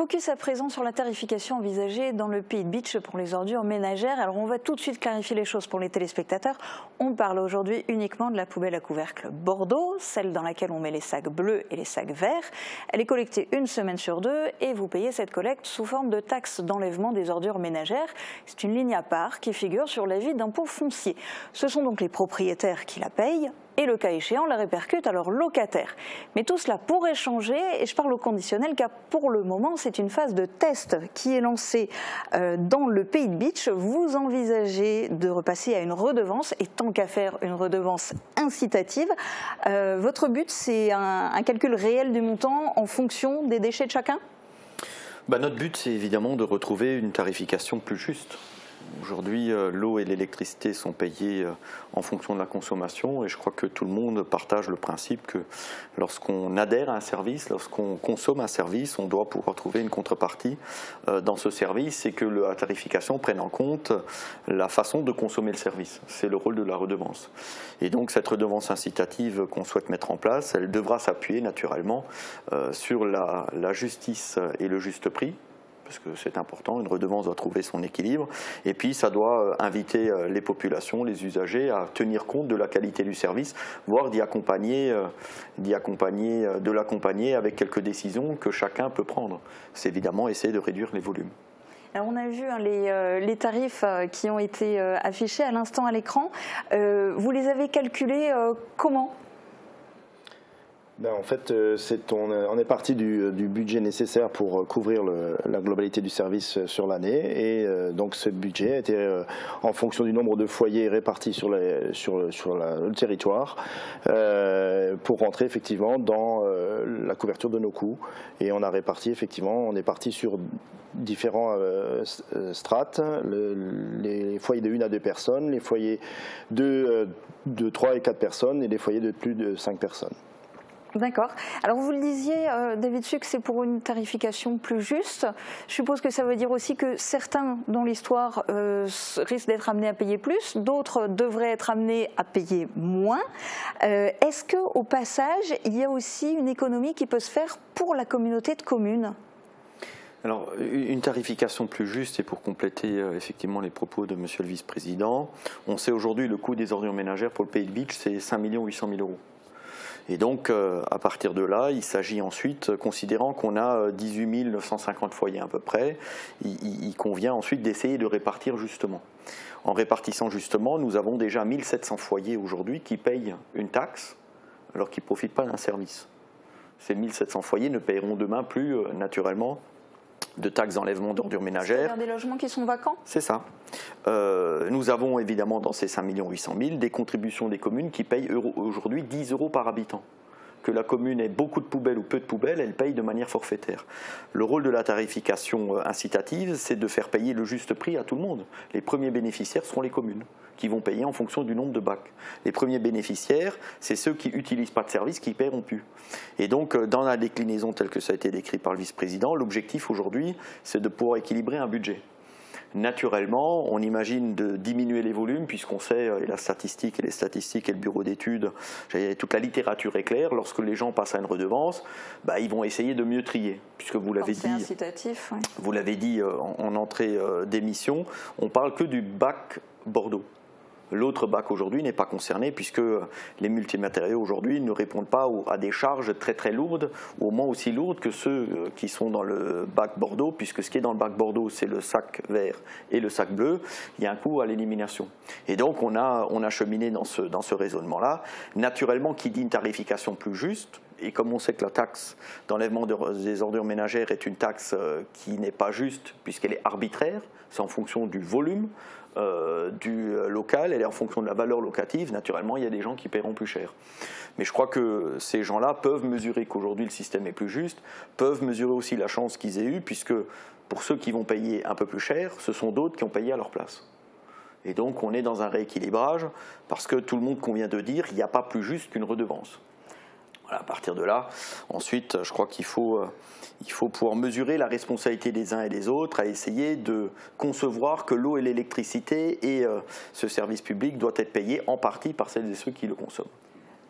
Focus à présent sur la tarification envisagée dans le pays de Bitche pour les ordures ménagères. Alors on va tout de suite clarifier les choses pour les téléspectateurs. On parle aujourd'hui uniquement de la poubelle à couvercle Bordeaux, celle dans laquelle on met les sacs bleus et les sacs verts. Elle est collectée une semaine sur deux et vous payez cette collecte sous forme de taxe d'enlèvement des ordures ménagères. C'est une ligne à part qui figure sur l'avis d'impôt foncier. Ce sont donc les propriétaires qui la payent et le cas échéant la répercute à leurs locataires. Mais tout cela pourrait changer, et je parle au conditionnel car pour le moment c'est une phase de test qui est lancée dans le pays de Bitche. Vous envisagez de repasser à une redevance, et tant qu'à faire une redevance incitative. Votre but c'est un calcul réel du montant en fonction des déchets de chacun ? Bah, notre but c'est évidemment de retrouver une tarification plus juste. Aujourd'hui, l'eau et l'électricité sont payées en fonction de la consommation et je crois que tout le monde partage le principe que lorsqu'on adhère à un service, lorsqu'on consomme un service, on doit pouvoir trouver une contrepartie dans ce service et que la tarification prenne en compte la façon de consommer le service. C'est le rôle de la redevance. Et donc cette redevance incitative qu'on souhaite mettre en place, elle devra s'appuyer naturellement sur la justice et le juste prix. Parce que c'est important, une redevance doit trouver son équilibre. Et puis ça doit inviter les populations, les usagers à tenir compte de la qualité du service, voire de l'accompagner avec quelques décisions que chacun peut prendre. C'est évidemment essayer de réduire les volumes. Alors on a vu hein, les tarifs qui ont été affichés à l'instant à l'écran. Vous les avez calculés comment ? Ben en fait, on est parti du budget nécessaire pour couvrir la globalité du service sur l'année. Et donc ce budget était en fonction du nombre de foyers répartis sur le territoire pour rentrer effectivement dans la couverture de nos coûts. Et on a réparti effectivement, on est parti sur différents strates, les foyers de 1 à 2 personnes, les foyers de 3 et 4 personnes et les foyers de plus de 5 personnes. D'accord. Alors vous le disiez, David Suck, c'est pour une tarification plus juste. Je suppose que ça veut dire aussi que certains dans l'histoire risquent d'être amenés à payer plus, d'autres devraient être amenés à payer moins. Est-ce qu'au passage, il y a aussi une économie qui peut se faire pour la communauté de communes ? Alors, une tarification plus juste, et pour compléter effectivement les propos de monsieur le vice-président, on sait aujourd'hui le coût des ordures ménagères pour le pays de Bitche, c'est 5 800 000 €. Et donc, à partir de là, il s'agit ensuite, considérant qu'on a 18 950 foyers à peu près, il convient ensuite d'essayer de répartir justement. En répartissant justement, nous avons déjà 1700 foyers aujourd'hui qui payent une taxe alors qu'ils ne profitent pas d'un service. Ces 1700 foyers ne paieront demain plus naturellement de taxes d'enlèvement d'ordures ménagères. Des logements qui sont vacants ? C'est ça. Nous avons évidemment dans ces 5 800 000 € des contributions des communes qui payent aujourd'hui 10 € par habitant. Que la commune ait beaucoup de poubelles ou peu de poubelles, elle paye de manière forfaitaire. Le rôle de la tarification incitative, c'est de faire payer le juste prix à tout le monde. Les premiers bénéficiaires seront les communes, qui vont payer en fonction du nombre de bacs. Les premiers bénéficiaires, c'est ceux qui n'utilisent pas de service, qui paieront plus. Et donc, dans la déclinaison telle que ça a été décrit par le vice-président, l'objectif aujourd'hui, c'est de pouvoir équilibrer un budget. Naturellement, on imagine de diminuer les volumes puisqu'on sait, et la statistique et les statistiques et le bureau d'études, toute la littérature est claire, lorsque les gens passent à une redevance, bah, ils vont essayer de mieux trier. Puisque vous l'avez dit, incitatif, oui. Vous l'avez dit en entrée d'émission, on ne parle que du bac Bordeaux. L'autre bac aujourd'hui n'est pas concerné puisque les multimatériaux aujourd'hui ne répondent pas à des charges très très lourdes, au moins aussi lourdes que ceux qui sont dans le bac Bordeaux, puisque ce qui est dans le bac Bordeaux c'est le sac vert et le sac bleu, il y a un coût à l'élimination. Et donc on a cheminé dans ce raisonnement-là. Naturellement, qui dit une tarification plus juste, et comme on sait que la taxe d'enlèvement des ordures ménagères est une taxe qui n'est pas juste puisqu'elle est arbitraire, c'est en fonction du volume du local, elle est en fonction de la valeur locative, naturellement il y a des gens qui paieront plus cher. Mais je crois que ces gens-là peuvent mesurer qu'aujourd'hui le système est plus juste, peuvent mesurer aussi la chance qu'ils aient eue, puisque pour ceux qui vont payer un peu plus cher, ce sont d'autres qui ont payé à leur place. Et donc on est dans un rééquilibrage, parce que tout le monde convient de dire qu'il n'y a pas plus juste qu'une redevance. À partir de là, ensuite, je crois qu'il faut pouvoir mesurer la responsabilité des uns et des autres à essayer de concevoir que l'eau et l'électricité et ce service public doivent être payés en partie par celles et ceux qui le consomment.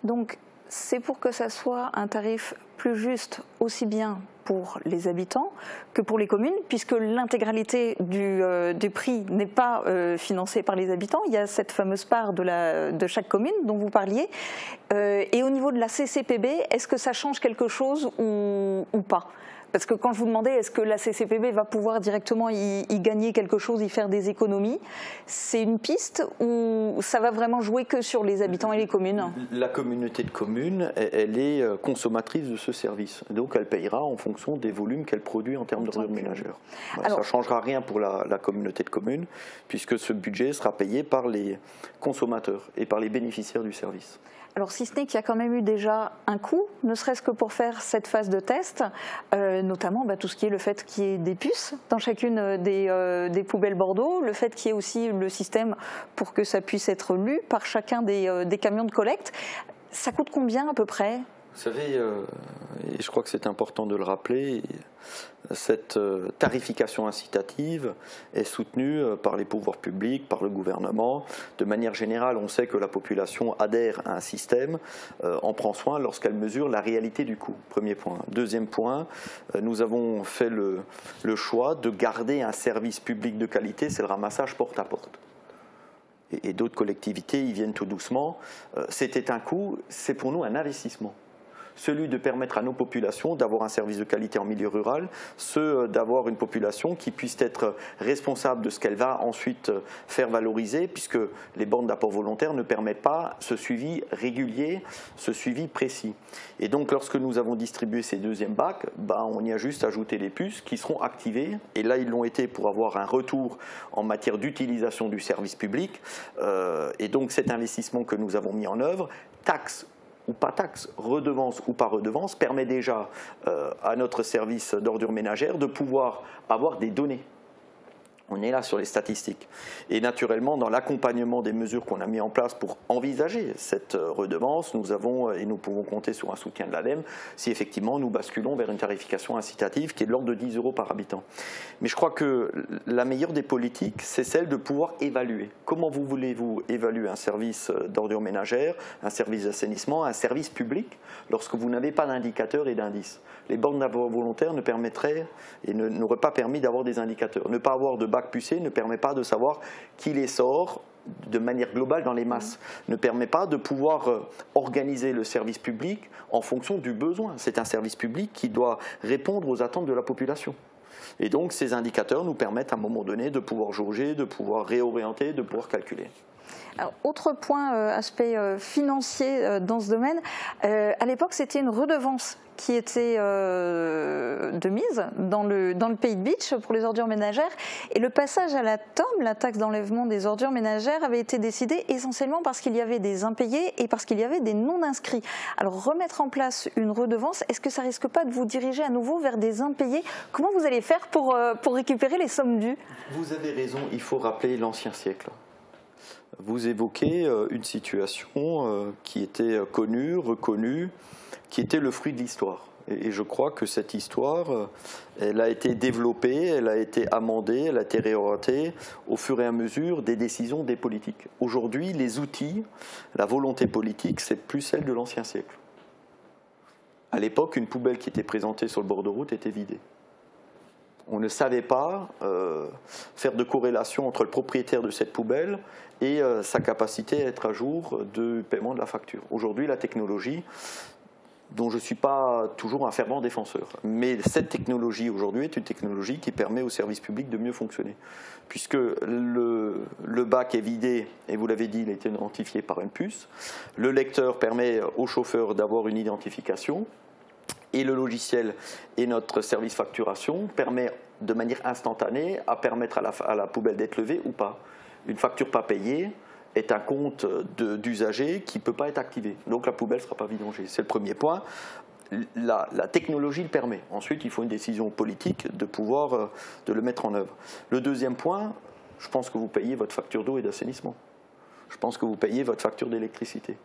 Donc, c'est pour que ça soit un tarif plus juste aussi bien pour les habitants que pour les communes, puisque l'intégralité du prix n'est pas financée par les habitants. Il y a cette fameuse part de chaque commune dont vous parliez. Et au niveau de la CCPB, est-ce que ça change quelque chose ou pas? Parce que quand je vous demandais est-ce que la CCPB va pouvoir directement y gagner quelque chose, y faire des économies, c'est une piste ou ça va vraiment jouer que sur les habitants et les communes? La communauté de communes, elle est consommatrice de ce service. Donc elle payera en fonction des volumes qu'elle produit en termes de revenu ménageur. Alors, ça ne changera rien pour la communauté de communes, puisque ce budget sera payé par les consommateurs et par les bénéficiaires du service. Alors si ce n'est qu'il y a quand même eu déjà un coût, ne serait-ce que pour faire cette phase de test, notamment tout ce qui est le fait qu'il y ait des puces dans chacune des poubelles Bordeaux, le fait qu'il y ait aussi le système pour que ça puisse être lu par chacun des camions de collecte. Ça coûte combien à peu près? Vous savez, et je crois que c'est important de le rappeler, cette tarification incitative est soutenue par les pouvoirs publics, par le gouvernement. De manière générale, on sait que la population adhère à un système, en prend soin lorsqu'elle mesure la réalité du coût. Premier point. Deuxième point, nous avons fait le choix de garder un service public de qualité, c'est le ramassage porte à porte. Et d'autres collectivités y viennent tout doucement. C'était un coût, c'est pour nous un investissement. Celui de permettre à nos populations d'avoir un service de qualité en milieu rural, ceux d'avoir une population qui puisse être responsable de ce qu'elle va ensuite faire valoriser, puisque les bornes d'apport volontaire ne permettent pas ce suivi régulier, ce suivi précis. Et donc lorsque nous avons distribué ces deuxièmes bacs, on y a juste ajouté les puces qui seront activées, et là ils l'ont été pour avoir un retour en matière d'utilisation du service public, et donc cet investissement que nous avons mis en œuvre, taxe ou pas taxe, redevance ou pas redevance, permet déjà à notre service d'ordures ménagères de pouvoir avoir des données. On est là sur les statistiques. Et naturellement, dans l'accompagnement des mesures qu'on a mis en place pour envisager cette redevance, nous avons, et nous pouvons compter sur un soutien de l'ADEME, si effectivement nous basculons vers une tarification incitative qui est de l'ordre de 10 € par habitant. Mais je crois que la meilleure des politiques, c'est celle de pouvoir évaluer. Comment vous voulez-vous évaluer un service d'ordures ménagères, un service d'assainissement, un service public, lorsque vous n'avez pas d'indicateurs et d'indices? Les bornes d'apport volontaire ne permettraient et n'auraient pas permis d'avoir des indicateurs. Ne pas avoir de pucé ne permet pas de savoir qui les sort de manière globale dans les masses, ne permet pas de pouvoir organiser le service public en fonction du besoin. C'est un service public qui doit répondre aux attentes de la population. Et donc ces indicateurs nous permettent à un moment donné de pouvoir jauger, de pouvoir réorienter, de pouvoir calculer. Alors, autre point, aspect financier dans ce domaine, à l'époque c'était une redevance qui était de mise dans le pays de Bitche pour les ordures ménagères et le passage à la TOM, la taxe d'enlèvement des ordures ménagères, avait été décidé essentiellement parce qu'il y avait des impayés et parce qu'il y avait des non-inscrits. Alors remettre en place une redevance, est-ce que ça risque pas de vous diriger à nouveau vers des impayés? Comment vous allez faire pour récupérer les sommes dues? Vous avez raison, il faut rappeler l'ancien siècle. Vous évoquez une situation qui était connue, reconnue, qui était le fruit de l'histoire. Et je crois que cette histoire, elle a été développée, elle a été amendée, elle a été réorientée au fur et à mesure des décisions des politiques. Aujourd'hui, les outils, la volonté politique, c'est plus celle de l'ancien siècle. À l'époque, une poubelle qui était présentée sur le bord de route était vidée. On ne savait pas faire de corrélation entre le propriétaire de cette poubelle et sa capacité à être à jour du paiement de la facture. Aujourd'hui, la technologie, dont je ne suis pas toujours un fervent défenseur, mais cette technologie aujourd'hui est une technologie qui permet au service public de mieux fonctionner. Puisque le bac est vidé, et vous l'avez dit, il a été identifié par une puce, le lecteur permet au chauffeur d'avoir une identification, et le logiciel et notre service facturation permet de manière instantanée à permettre à la poubelle d'être levée ou pas. Une facture pas payée est un compte d'usager qui ne peut pas être activé. Donc la poubelle ne sera pas vidangée. C'est le premier point. La technologie le permet. Ensuite, il faut une décision politique de pouvoir le mettre en œuvre. Le deuxième point, je pense que vous payez votre facture d'eau et d'assainissement. Je pense que vous payez votre facture d'électricité.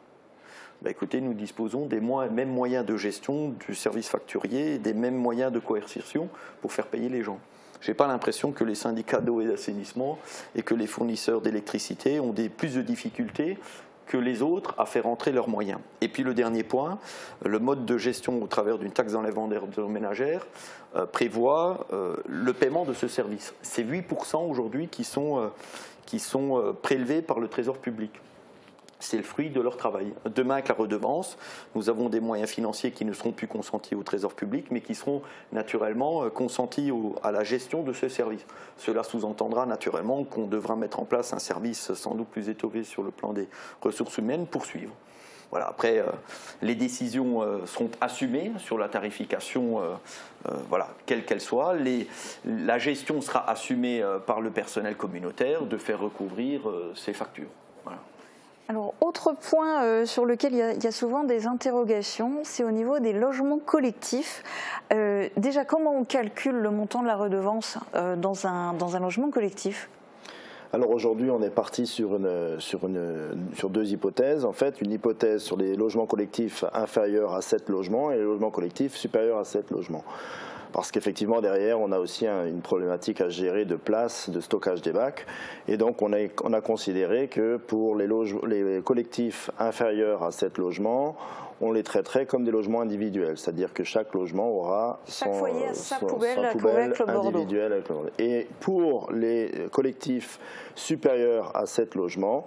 Écoutez, nous disposons des mêmes moyens de gestion du service facturier, des mêmes moyens de coercition pour faire payer les gens. Je n'ai pas l'impression que les syndicats d'eau et d'assainissement et que les fournisseurs d'électricité ont plus de difficultés que les autres à faire entrer leurs moyens. Et puis le dernier point, le mode de gestion au travers d'une taxe d'enlèvement des ordures ménagères prévoit le paiement de ce service. C'est 8% aujourd'hui qui sont prélevés par le trésor public. C'est le fruit de leur travail. Demain, avec la redevance, nous avons des moyens financiers qui ne seront plus consentis au trésor public, mais qui seront naturellement consentis à la gestion de ce service. Cela sous-entendra naturellement qu'on devra mettre en place un service sans doute plus étoffé sur le plan des ressources humaines pour suivre. Voilà, après, les décisions seront assumées sur la tarification, voilà, quelle qu'elle soit. La gestion sera assumée par le personnel communautaire de faire recouvrir ces factures. Voilà. Alors, autre point sur lequel il y a souvent des interrogations, c'est au niveau des logements collectifs. Déjà, comment on calcule le montant de la redevance dans un logement collectif ? Alors aujourd'hui, on est parti sur deux hypothèses. En fait, une hypothèse sur les logements collectifs inférieurs à 7 logements et les logements collectifs supérieurs à 7 logements. Parce qu'effectivement, derrière, on a aussi une problématique à gérer de place, de stockage des bacs. Et donc, on a considéré que pour les collectifs inférieurs à 7 logements, on les traiterait comme des logements individuels. C'est-à-dire que chaque logement aura sa poubelle individuelle avec le Bordeaux. Et pour les collectifs supérieurs à 7 logements,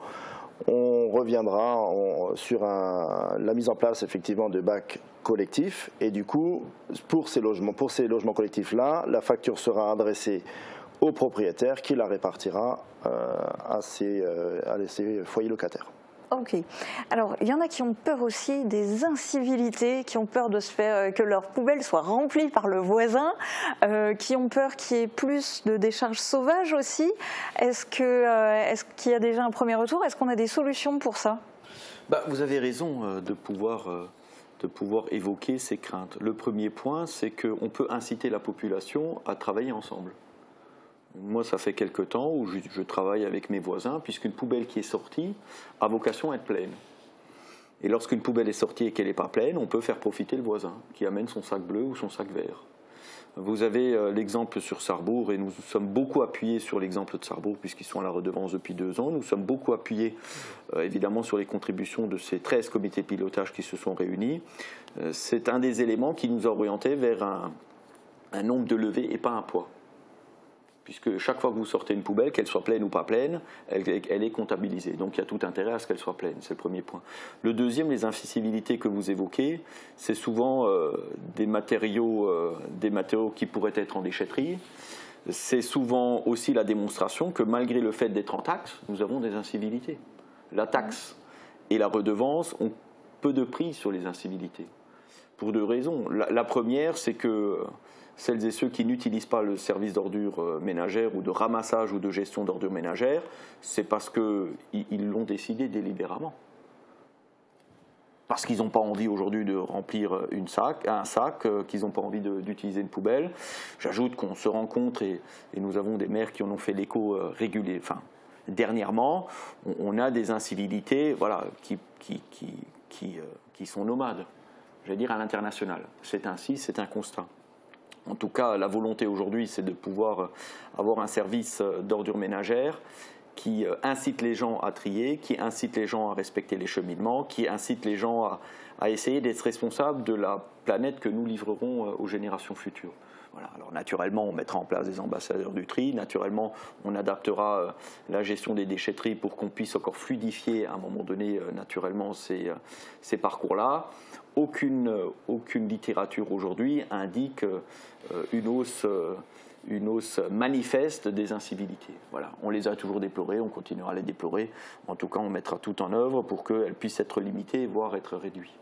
on reviendra sur la mise en place effectivement de bacs collectifs. Et du coup, pour ces logements collectifs-là, la facture sera adressée au propriétaire qui la répartira à ses foyers locataires. Ok. Alors, il y en a qui ont peur aussi des incivilités, qui ont peur de se faire que leur poubelle soit remplie par le voisin, qui ont peur qu'il y ait plus de décharges sauvages aussi. Est-ce qu'il y a déjà un premier retour? Est-ce qu'on a des solutions pour ça? Vous avez raison de pouvoir évoquer ces craintes. Le premier point, c'est qu'on peut inciter la population à travailler ensemble. Moi, ça fait quelque temps où je travaille avec mes voisins, puisqu'une poubelle qui est sortie a vocation à être pleine. Et lorsqu'une poubelle est sortie et qu'elle n'est pas pleine, on peut faire profiter le voisin, qui amène son sac bleu ou son sac vert. Vous avez l'exemple sur Sarrebourg, et nous sommes beaucoup appuyés sur l'exemple de Sarrebourg, puisqu'ils sont à la redevance depuis 2 ans. Nous sommes beaucoup appuyés, évidemment, sur les contributions de ces 13 comités de pilotage qui se sont réunis. C'est un des éléments qui nous a orientés vers un nombre de levées et pas un poids. Puisque chaque fois que vous sortez une poubelle, qu'elle soit pleine ou pas pleine, elle est comptabilisée. Donc il y a tout intérêt à ce qu'elle soit pleine, c'est le premier point. Le deuxième, les incivilités que vous évoquez, c'est souvent des matériaux qui pourraient être en déchetterie. C'est souvent aussi la démonstration que malgré le fait d'être en taxe, nous avons des incivilités. La taxe et la redevance ont peu de prix sur les incivilités. Pour 2 raisons. La première, c'est que celles et ceux qui n'utilisent pas le service d'ordures ménagères ou de ramassage ou de gestion d'ordures ménagères, c'est parce qu'ils l'ont décidé délibérément. Parce qu'ils n'ont pas envie aujourd'hui de remplir un sac, qu'ils n'ont pas envie d'utiliser une poubelle. J'ajoute qu'on se rencontre, et nous avons des maires qui en ont fait l'écho régulier. Enfin, dernièrement, on a des incivilités voilà, qui sont nomades, j'allais dire à l'international. C'est ainsi, c'est un constat. En tout cas, la volonté aujourd'hui, c'est de pouvoir avoir un service d'ordures ménagères qui incite les gens à trier, qui incite les gens à respecter les cheminements, qui incite les gens à essayer d'être responsables de la planète que nous livrerons aux générations futures. Voilà. Alors naturellement, on mettra en place des ambassadeurs du tri, naturellement, on adaptera la gestion des déchetteries pour qu'on puisse encore fluidifier à un moment donné, naturellement, ces parcours-là. Aucune littérature aujourd'hui indique une hausse manifeste des incivilités. Voilà. On les a toujours déplorées, on continuera à les déplorer. En tout cas, on mettra tout en œuvre pour qu'elles puissent être limitées, voire être réduites.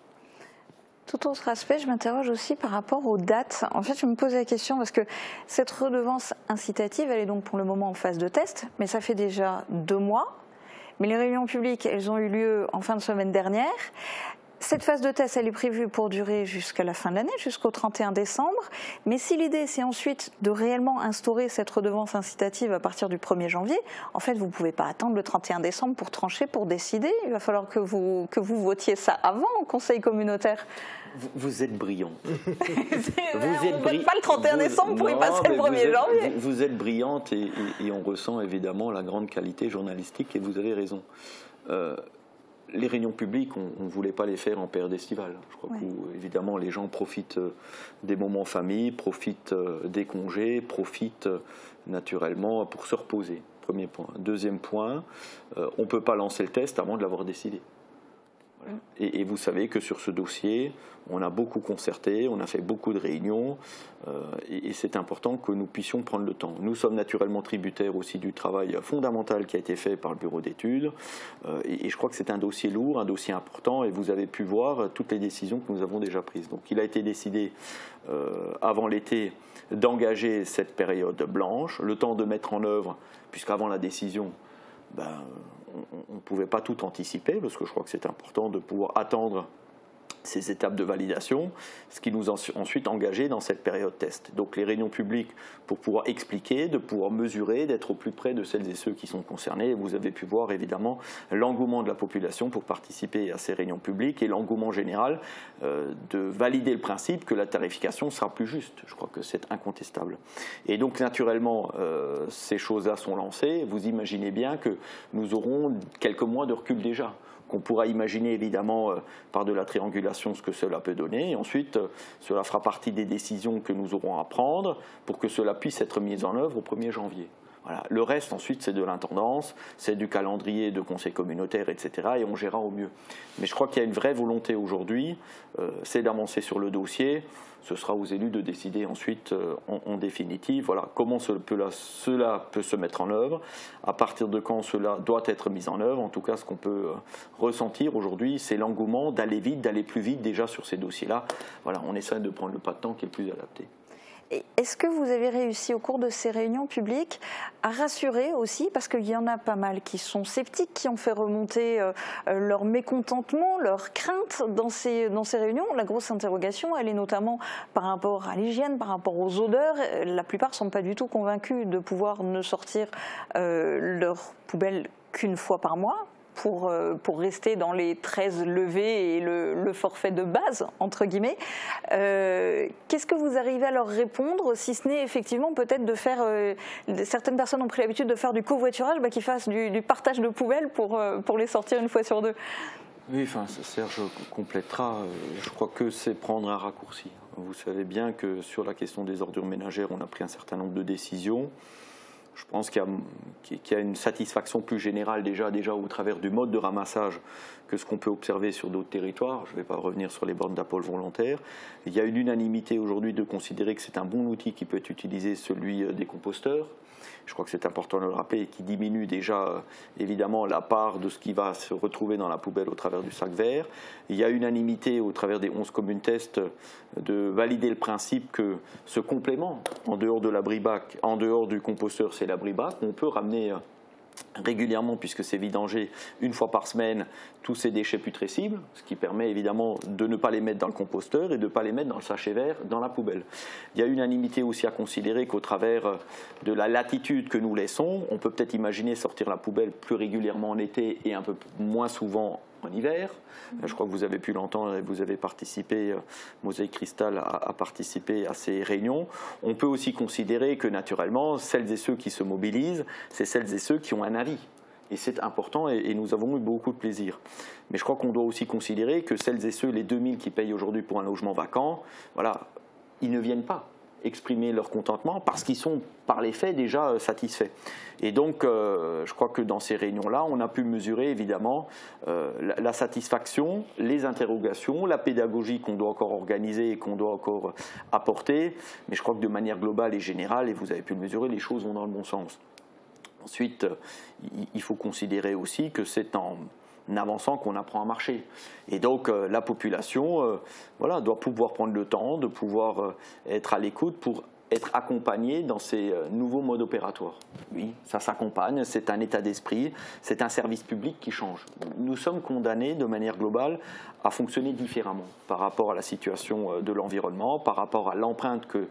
Tout autre aspect, je m'interroge aussi par rapport aux dates. En fait, je me posais la question parce que cette redevance incitative, elle est donc pour le moment en phase de test, mais ça fait déjà 2 mois. Mais les réunions publiques, elles ont eu lieu en fin de semaine dernière. Cette phase de test, elle est prévue pour durer jusqu'à la fin de l'année, jusqu'au 31 décembre. Mais si l'idée, c'est ensuite de réellement instaurer cette redevance incitative à partir du 1er janvier, en fait, vous ne pouvez pas attendre le 31 décembre pour trancher, pour décider. Il va falloir que vous votiez ça avant au Conseil communautaire. Vous êtes brillant. On ne vote pas le 31 décembre pour y passer le 1er janvier. Vous êtes brillante et on ressent évidemment la grande qualité journalistique et vous avez raison. les réunions publiques, on ne voulait pas les faire en période estivale. Je crois que, évidemment, les gens profitent des moments en famille, profitent des congés, profitent naturellement pour se reposer. Premier point. Deuxième point, on ne peut pas lancer le test avant de l'avoir décidé. Voilà. Et vous savez que sur ce dossier, on a beaucoup concerté, on a fait beaucoup de réunions, et c'est important que nous puissions prendre le temps. Nous sommes naturellement tributaires aussi du travail fondamental qui a été fait par le bureau d'études, et je crois que c'est un dossier lourd, un dossier important, et vous avez pu voir toutes les décisions que nous avons déjà prises. Donc il a été décidé avant l'été d'engager cette période blanche, le temps de mettre en œuvre, puisqu'avant la décision, ben, on ne pouvait pas tout anticiper, parce que je crois que c'est important de pouvoir attendre ces étapes de validation, ce qui nous a ensuite engagés dans cette période test. Donc les réunions publiques pour pouvoir expliquer, de pouvoir mesurer, d'être au plus près de celles et ceux qui sont concernés. Et vous avez pu voir évidemment l'engouement de la population pour participer à ces réunions publiques et l'engouement général de valider le principe que la tarification sera plus juste. Je crois que c'est incontestable. Et donc naturellement, ces choses-là sont lancées. Vous imaginez bien que nous aurons quelques mois de recul déjà, qu'on pourra imaginer évidemment par de la triangulation ce que cela peut donner. Et ensuite, cela fera partie des décisions que nous aurons à prendre pour que cela puisse être mis en œuvre au 1er janvier. Voilà. Le reste, ensuite, c'est de l'intendance, c'est du calendrier de conseils communautaires, etc. Et on gérera au mieux. Mais je crois qu'il y a une vraie volonté aujourd'hui, c'est d'avancer sur le dossier. Ce sera aux élus de décider ensuite, en définitive, voilà, comment cela peut se mettre en œuvre, à partir de quand cela doit être mis en œuvre. En tout cas, ce qu'on peut ressentir aujourd'hui, c'est l'engouement d'aller vite, d'aller plus vite déjà sur ces dossiers-là. Voilà, on essaie de prendre le pas de temps qui est le plus adapté. Est-ce que vous avez réussi au cours de ces réunions publiques à rassurer aussi, parce qu'il y en a pas mal qui sont sceptiques, qui ont fait remonter leur mécontentement, leur crainte dans ces réunions. La grosse interrogation, elle est notamment par rapport à l'hygiène, par rapport aux odeurs. La plupart ne sont pas du tout convaincus de pouvoir ne sortir leur poubelle qu'une fois par mois. Pour rester dans les 13 levées et le forfait de base, entre guillemets. Qu'est-ce que vous arrivez à leur répondre, si ce n'est effectivement peut-être de faire... certaines personnes ont pris l'habitude de faire du covoiturage, bah, qu'ils fassent du partage de poubelles pour les sortir une fois sur deux. Oui, enfin, Serge complétera. Je crois que c'est prendre un raccourci. Vous savez bien que sur la question des ordures ménagères, on a pris un certain nombre de décisions. Je pense qu'il y a une satisfaction plus générale déjà au travers du mode de ramassage que ce qu'on peut observer sur d'autres territoires. Je ne vais pas revenir sur les bornes d'apport volontaire. Il y a une unanimité aujourd'hui de considérer que c'est un bon outil qui peut être utilisé, celui des composteurs. Je crois que c'est important de le rappeler et qui diminue déjà évidemment la part de ce qui va se retrouver dans la poubelle au travers du sac vert. Il y a unanimité au travers des 11 communes test de valider le principe que ce complément, en dehors de l'abri-bac, en dehors du composteur, c'est l'abri-bac, on peut ramener régulièrement, puisque c'est vidangé une fois par semaine, tous ces déchets putrescibles, ce qui permet évidemment de ne pas les mettre dans le composteur et de ne pas les mettre dans le sachet vert, dans la poubelle. Il y a unanimité aussi à considérer qu'au travers de la latitude que nous laissons, on peut peut-être imaginer sortir la poubelle plus régulièrement en été et un peu moins souvent en hiver. Je crois que vous avez pu l'entendre et vous avez participé, Mosaïk Cristal a participé à ces réunions. On peut aussi considérer que naturellement, celles et ceux qui se mobilisent, c'est celles et ceux qui ont un avis. Et c'est important et nous avons eu beaucoup de plaisir. Mais je crois qu'on doit aussi considérer que celles et ceux, les 2000 qui payent aujourd'hui pour un logement vacant, voilà, ils ne viennent pas exprimer leur contentement parce qu'ils sont par les faits déjà satisfaits. Et donc je crois que dans ces réunions-là, on a pu mesurer évidemment la satisfaction, les interrogations, la pédagogie qu'on doit encore organiser et qu'on doit encore apporter. Mais je crois que de manière globale et générale, et vous avez pu le mesurer, les choses vont dans le bon sens. Ensuite, il faut considérer aussi que c'est en avançant qu'on apprend à marcher. Et donc la population voilà, doit pouvoir prendre le temps, de pouvoir être à l'écoute pour être accompagnée dans ces nouveaux modes opératoires. Oui, ça s'accompagne, c'est un état d'esprit, c'est un service public qui change. Nous sommes condamnés de manière globale à fonctionner différemment par rapport à la situation de l'environnement, par rapport à l'empreinte que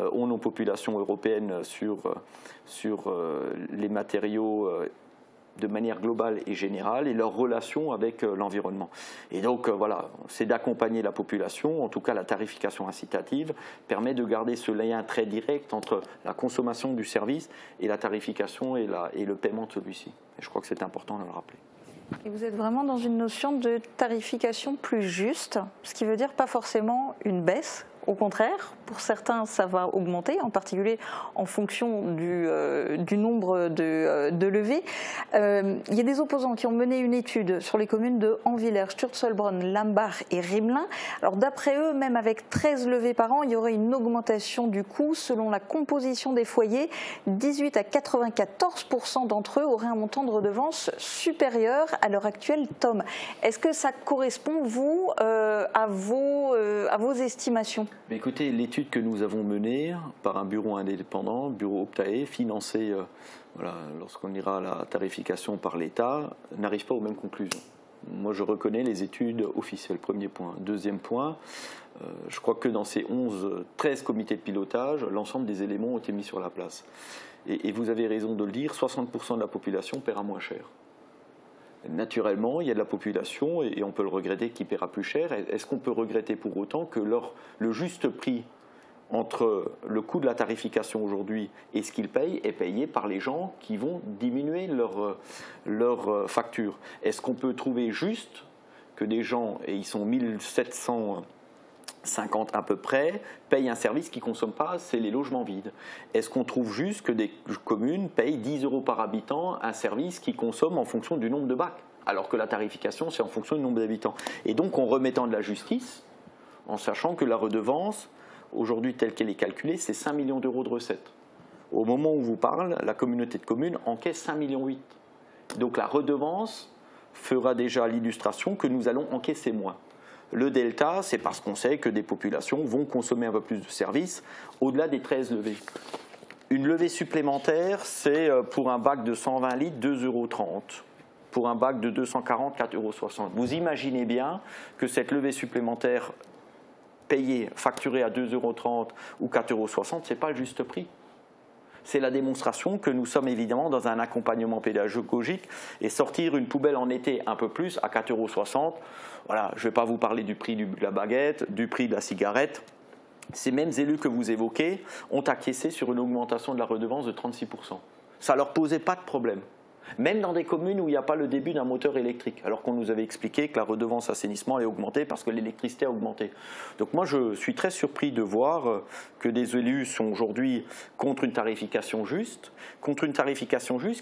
ont nos populations européennes sur les matériaux de manière globale et générale, et leur relation avec l'environnement. Et donc, voilà, c'est d'accompagner la population, en tout cas la tarification incitative, permet de garder ce lien très direct entre la consommation du service et la tarification et le paiement de celui-ci. Et je crois que c'est important de le rappeler. Et vous êtes vraiment dans une notion de tarification plus juste, ce qui veut dire pas forcément une baisse. Au contraire, pour certains, ça va augmenter, en particulier en fonction du nombre de levées. Il y a des opposants qui ont mené une étude sur les communes de Anvillers, Sturzelbronn, Lambach et Rimelin. Alors d'après eux, même avec 13 levées par an, il y aurait une augmentation du coût. Selon la composition des foyers, 18 à 94% d'entre eux auraient un montant de redevance supérieur à l'heure actuelle. Tom, est-ce que ça correspond, vous, à vos estimations? Mais écoutez, l'étude que nous avons menée par un bureau indépendant, bureau Optaé, financé lorsqu'on ira à la tarification par l'État, n'arrive pas aux mêmes conclusions. Moi, je reconnais les études officielles, premier point. Deuxième point, je crois que dans ces 13 comités de pilotage, l'ensemble des éléments ont été mis sur la place. Et vous avez raison de le dire, 60% de la population paiera moins cher. Naturellement, il y a de la population, et on peut le regretter, qui paiera plus cher. Est-ce qu'on peut regretter pour autant que le juste prix entre le coût de la tarification aujourd'hui et ce qu'ils payent est payé par les gens qui vont diminuer leur facture? Est-ce qu'on peut trouver juste que des gens, et ils sont 1750 à peu près, payent un service qu'ils ne consomment pas, c'est les logements vides? Est-ce qu'on trouve juste que des communes payent 10 € par habitant un service qu'ils consomment en fonction du nombre de bacs, alors que la tarification, c'est en fonction du nombre d'habitants? Et donc, en remettant de la justice, en sachant que la redevance, aujourd'hui telle qu'elle est calculée, c'est 5 millions d'euros de recettes. Au moment où on vous parle, la communauté de communes encaisse 5,8 millions. Donc la redevance fera déjà l'illustration que nous allons encaisser moins. Le delta, c'est parce qu'on sait que des populations vont consommer un peu plus de services au-delà des 13 levées. Une levée supplémentaire, c'est pour un bac de 120 litres, 2,30 €. Pour un bac de 240, 4,60 €. Vous imaginez bien que cette levée supplémentaire payée, facturée à 2,30 € ou 4,60 €, ce n'est pas le juste prix. C'est la démonstration que nous sommes évidemment dans un accompagnement pédagogique, et sortir une poubelle en été un peu plus à 4,60 €, voilà, je ne vais pas vous parler du prix de la baguette, du prix de la cigarette. Ces mêmes élus que vous évoquez ont acquiescé sur une augmentation de la redevance de 36%. Ça ne leur posait pas de problème. Même dans des communes où il n'y a pas le début d'un moteur électrique, alors qu'on nous avait expliqué que la redevance assainissement est augmentée parce que l'électricité a augmenté. Donc moi, je suis très surpris de voir que des élus sont aujourd'hui contre une tarification juste,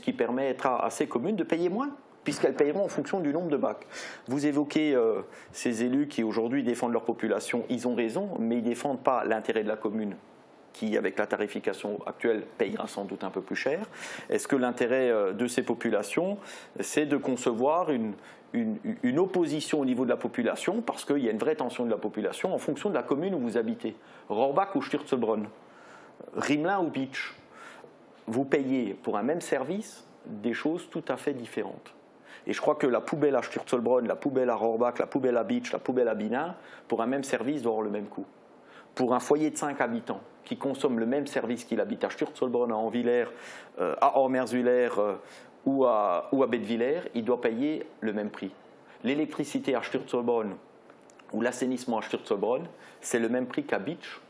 qui permettra à ces communes de payer moins, puisqu'elles paieront en fonction du nombre de bacs. Vous évoquez ces élus qui aujourd'hui défendent leur population, ils ont raison, mais ils ne défendent pas l'intérêt de la commune, qui, avec la tarification actuelle, payera sans doute un peu plus cher. Est-ce que l'intérêt de ces populations, c'est de concevoir une opposition au niveau de la population, parce qu'il y a une vraie tension de la population en fonction de la commune où vous habitez? Rohrbach ou Sturzelbronn, Rimelin ou Bitche, vous payez pour un même service des choses tout à fait différentes. Et je crois que la poubelle à Sturzelbronn, la poubelle à Rohrbach, la poubelle à Bitche, la poubelle à Bining, pour un même service, doit avoir le même coût. Pour un foyer de 5 habitants qui consomme le même service qu'il habite à Sturzelbronn, à Anvillers, à Ormerzwiller ou à Bedwiller, il doit payer le même prix. L'électricité à Sturzelbronn ou l'assainissement à Sturzelbronn, c'est le même prix qu'à Bitche,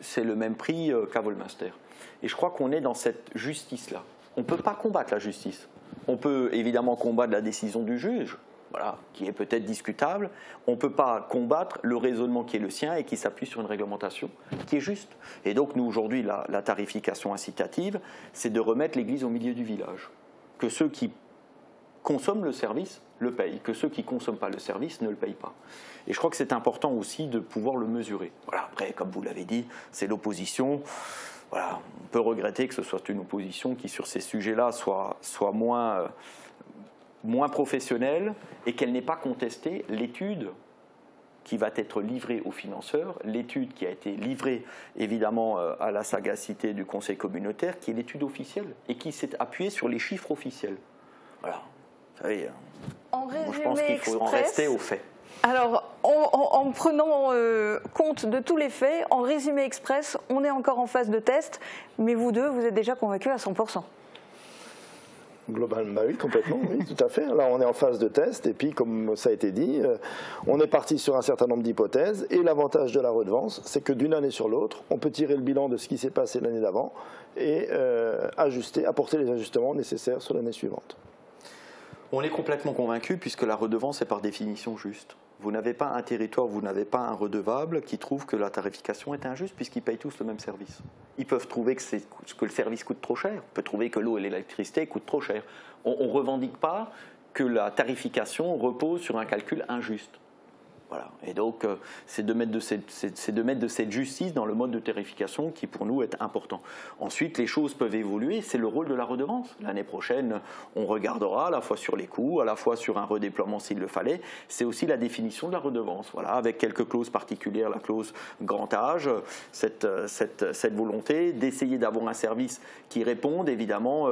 c'est le même prix qu'à Wollmünster. Et je crois qu'on est dans cette justice-là. On ne peut pas combattre la justice. On peut évidemment combattre la décision du juge, voilà, qui est peut-être discutable. On ne peut pas combattre le raisonnement qui est le sien et qui s'appuie sur une réglementation qui est juste. Et donc nous, aujourd'hui, la tarification incitative, c'est de remettre l'église au milieu du village. Que ceux qui consomment le service le payent, que ceux qui ne consomment pas le service ne le payent pas. Et je crois que c'est important aussi de pouvoir le mesurer. Voilà, après, comme vous l'avez dit, c'est l'opposition. Voilà, on peut regretter que ce soit une opposition qui, sur ces sujets-là, soit moins professionnelle, et qu'elle n'ait pas contesté l'étude qui va être livrée aux financeurs, l'étude qui a été livrée évidemment à la sagacité du Conseil communautaire, qui est l'étude officielle et qui s'est appuyée sur les chiffres officiels. Voilà, vous savez, en résumé, je pense qu'il faut en rester aux faits. Alors, en prenant compte de tous les faits, en résumé express, on est encore en phase de test, mais vous deux, vous êtes déjà convaincus à 100%. Globalement, oui, complètement, oui, tout à fait. Là, on est en phase de test, et puis, comme ça a été dit, on est parti sur un certain nombre d'hypothèses, et l'avantage de la redevance, c'est que d'une année sur l'autre, on peut tirer le bilan de ce qui s'est passé l'année d'avant et ajuster, apporter les ajustements nécessaires sur l'année suivante. On est complètement convaincu puisque la redevance est par définition juste. Vous n'avez pas un territoire, vous n'avez pas un redevable qui trouve que la tarification est injuste puisqu'ils payent tous le même service. Ils peuvent trouver que le service coûte trop cher, on peut trouver que l'eau et l'électricité coûtent trop cher. On ne revendique pas que la tarification repose sur un calcul injuste. Voilà. Et donc, c'est de mettre de cette justice dans le mode de tarification qui, pour nous, est important. Ensuite, les choses peuvent évoluer. C'est le rôle de la redevance. L'année prochaine, on regardera à la fois sur les coûts, à la fois sur un redéploiement s'il le fallait. C'est aussi la définition de la redevance. Voilà, avec quelques clauses particulières, la clause grand âge, cette volonté d'essayer d'avoir un service qui réponde, évidemment,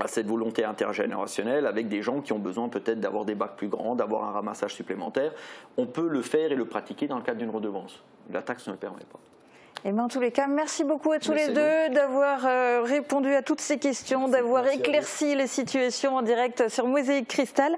à cette volonté intergénérationnelle avec des gens qui ont besoin peut-être d'avoir des bacs plus grands, d'avoir un ramassage supplémentaire. On peut le faire et le pratiquer dans le cadre d'une redevance. La taxe ne le permet pas. Eh bien, en tous les cas, merci beaucoup à tous les deux d'avoir répondu à toutes ces questions, d'avoir éclairci les situations en direct sur Mosaïk Cristal.